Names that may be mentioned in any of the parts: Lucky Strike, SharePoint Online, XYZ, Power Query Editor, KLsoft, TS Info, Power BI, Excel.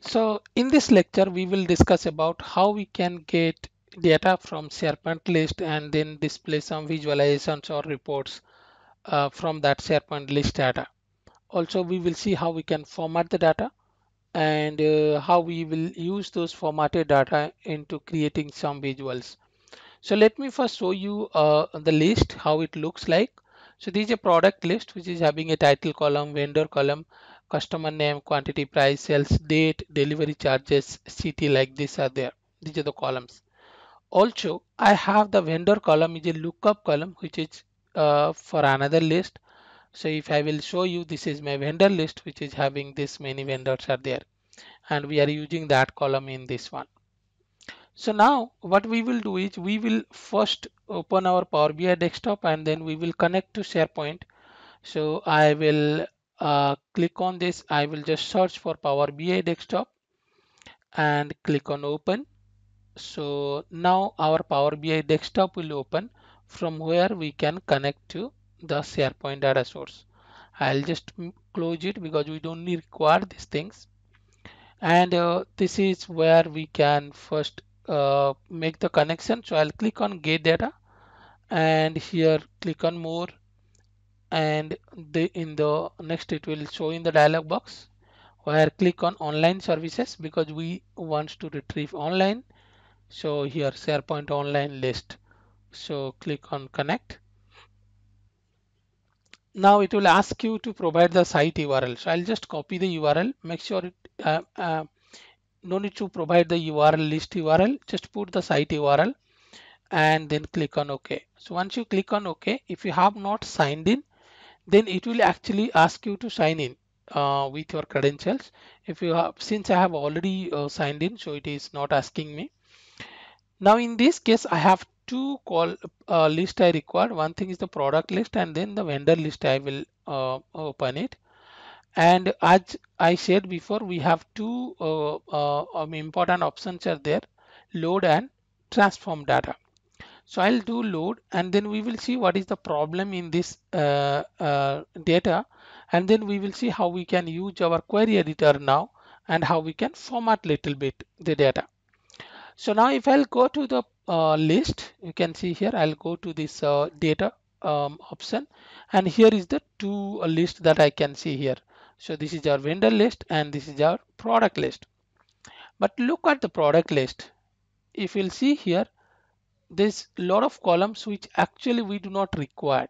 So in this lecture, we will discuss about how we can get data from SharePoint list and then display some visualizations or reports from that SharePoint list data. Also, we will see how we can format the data and how we will use those formatted data into creating some visuals. So let me first show you the list, how it looks like. So this is a product list which is having a title column, vendor column, customer name, quantity, price, sales, date, delivery charges, city, like this are there. These are the columns. Also, I have the vendor column is a lookup column which is for another list. So if I will show you, this is my vendor list which is having this many vendors are there, and we are using that column in this one. So now what we will do is we will first open our Power BI desktop and then we will connect to SharePoint. So I will click on this. I will just search for Power BI desktop and click on open. So now our Power BI desktop will open from where we can connect to the SharePoint data source. I'll just close it because we don't require these things. And this is where we can first make the connection. So I'll click on get data and here click on more, and in the next it will show in the dialog box where click on online services because we want to retrieve online. So here SharePoint Online list, so click on connect. Now it will ask you to provide the site URL, so I'll just copy the URL. Make sure it no need to provide the URL list URL, just put the site URL and then click on OK. So once you click on OK, if you have not signed in, then it will actually ask you to sign in with your credentials. If you have, since I have already signed in, so it is not asking me. Now in this case, I have two list I required. One thing is the product list and then the vendor list. I will open it. And as I said before, we have two important options are there, load and transform data. So I'll do load and then we will see what is the problem in this data, and then we will see how we can use our query editor now and how we can format little bit the data. So now if I'll go to the list, you can see here I'll go to this data option, and here is the two list that I can see here. So this is our vendor list and this is our product list. But look at the product list. If you'll see here, there's a lot of columns which actually we do not require.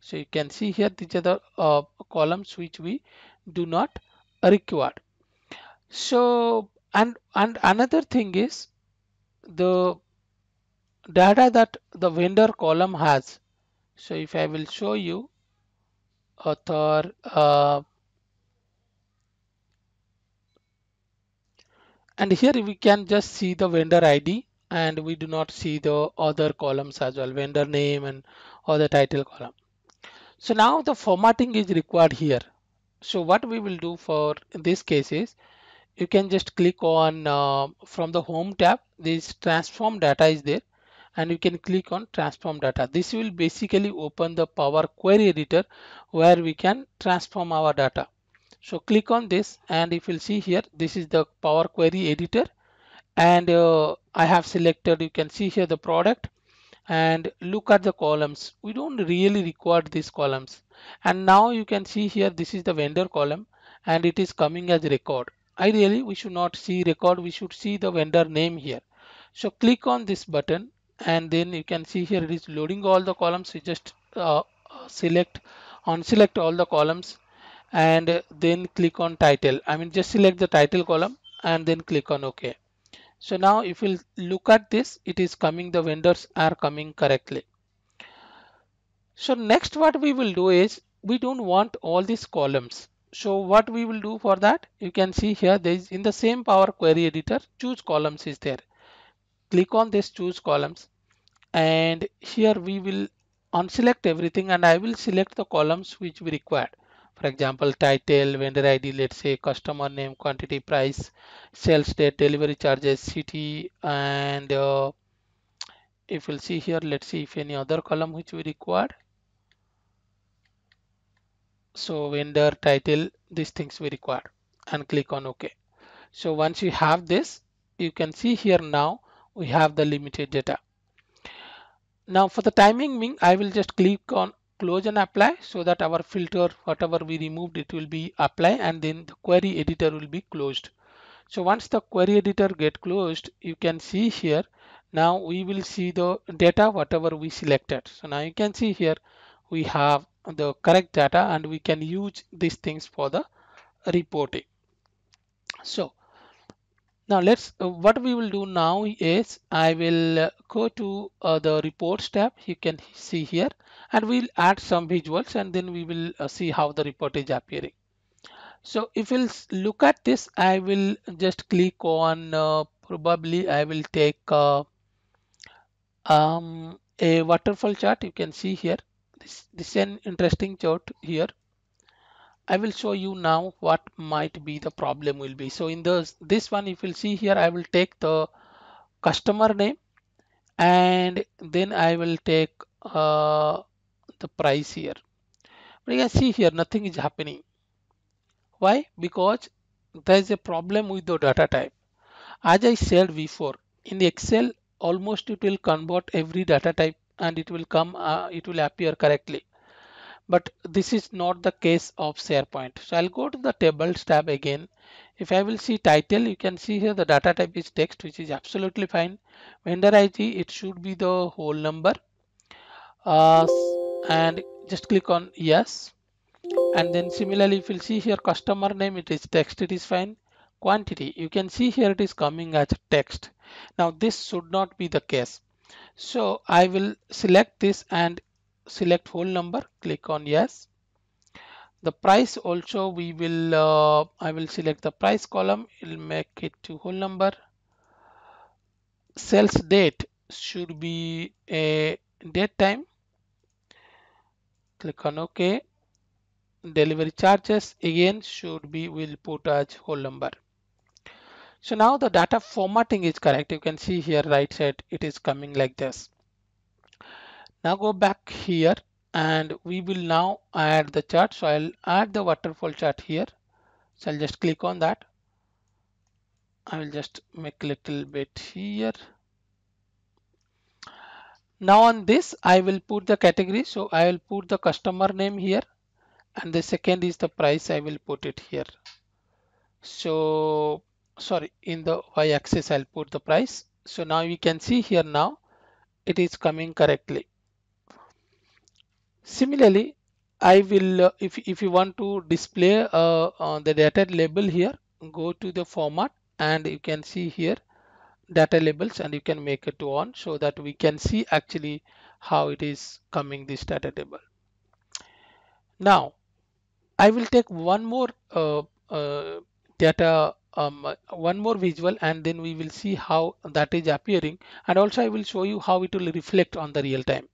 So you can see here these are the columns which we do not require. So and another thing is the data that the vendor column has. So if I will show you author and here we can just see the vendor ID, and we do not see the other columns as well, vendor name and other title column. So now the formatting is required here. So what we will do for this case is you can just click on from the home tab, this transform data is there, and you can click on transform data. This will basically open the Power Query Editor where we can transform our data. So click on this, and if you'll see here, this is the Power Query Editor. And I have selected, you can see here the product, and look at the columns. We don't really require these columns. And now you can see here, this is the vendor column and it is coming as record. Ideally, we should not see record. We should see the vendor name here. So click on this button and then you can see here it is loading all the columns. You just unselect all the columns and then click on title. I mean, just select the title column and then click on OK. So now if you look at this, it is coming, the vendors are coming correctly. So next what we will do is we don't want all these columns. So what we will do for that, you can see here there is in the same Power Query Editor, choose columns is there. Click on this choose columns, and here we will unselect everything and I will select the columns which we required. For example, title, vendor ID, let's say customer name, quantity, price, sales date, delivery charges, city, and if you'll see here, let's see if any other column which we required. So vendor, title, these things we required, and click on OK. So once you have this, you can see here now we have the limited data. Now for the timing, I will just click on close and apply, so that our filter, whatever we removed, it will be apply, and then the query editor will be closed. So once the query editor get closed, you can see here now we will see the data whatever we selected. So now you can see here we have the correct data, and we can use these things for the reporting. So now let's what we will do now is I will go to the reports tab. You can see here, and we'll add some visuals, and then we will see how the report is appearing. So if we'll look at this, I will just click on probably I will take a waterfall chart. You can see here this is an interesting chart here. I will show you now what might be the problem will be. So in this one, if you'll see here, I will take the customer name, and then I will take the price here. But you can see here nothing is happening. Why? Because there is a problem with the data type. As I said before, in Excel, almost it will convert every data type, and it will come, it will appear correctly. But this is not the case of SharePoint. So I'll go to the tables tab again. If I will see title, you can see here the data type is text, which is absolutely fine. Vendor ID, it should be the whole number, and just click on yes. And then similarly, if you'll see here customer name, it is text, it is fine. Quantity, you can see here it is coming as text. Now this should not be the case. So I will select this and select whole number, click on yes. The price also we will I will select the price column, it will make it to whole number. Sales date should be a date time, click on OK. Delivery charges again should be, will put as whole number. So now the data formatting is correct. You can see here right side it is coming like this. Now go back here, and we will now add the chart. So I'll add the waterfall chart here. So I'll just click on that. I will just make a little bit here. Now on this I will put the category. So I will put the customer name here, and the second is the price. I will put it here. So sorry, in the y-axis I'll put the price. So now you can see here now it is coming correctly. Similarly, I will if you want to display on the data label here, go to the format, and you can see here data labels, and you can make it to on, so that we can see actually how it is coming this data table. Now I will take one more one more visual, and then we will see how that is appearing, and also I will show you how it will reflect on the real time.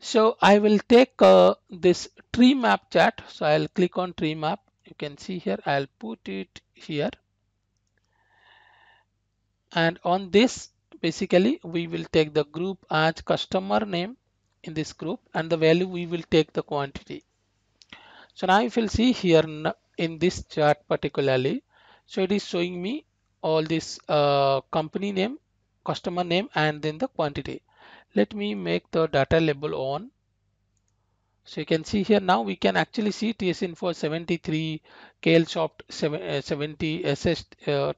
So I will take this tree map chart. So I'll click on tree map. You can see here I'll put it here, and on this basically we will take the group as customer name in this group, and the value we will take the quantity. So now if you'll see here in this chart particularly, so it is showing me all this company name, customer name, and then the quantity. Let me make the data label on. So you can see here now we can actually see TS Info 73, KLsoft 70, SS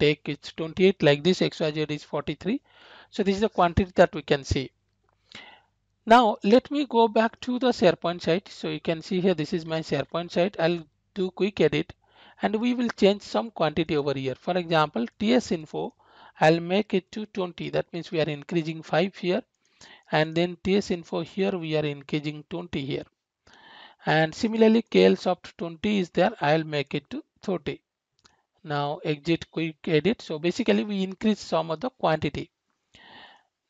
Take it's 28, like this, XYZ is 43. So this is the quantity that we can see. Now let me go back to the SharePoint site. So you can see here this is my SharePoint site. I'll do quick edit, and we will change some quantity over here. For example, TS Info, I'll make it to 20. That means we are increasing 5 here, and then TS Info here we are increasing 20 here, and similarly KLsoft 20 is there. I'll make it to 30. Now exit quick edit. So basically we increase some of the quantity.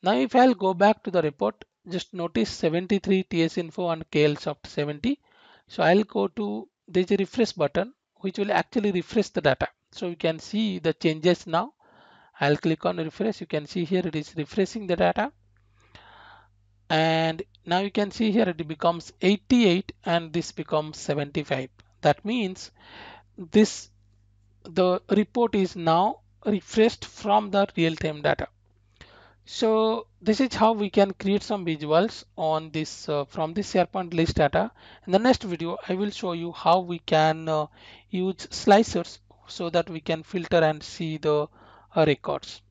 Now if I'll go back to the report, just notice 73 TS Info and KLsoft 70. So I'll go to this refresh button, which will actually refresh the data. So you can see the changes now. I'll click on refresh. You can see here it is refreshing the data. And now you can see here it becomes 88 and this becomes 75. That means this the report is now refreshed from the real-time data. So this is how we can create some visuals on this from the SharePoint list data. In the next video, I will show you how we can use slicers so that we can filter and see the records.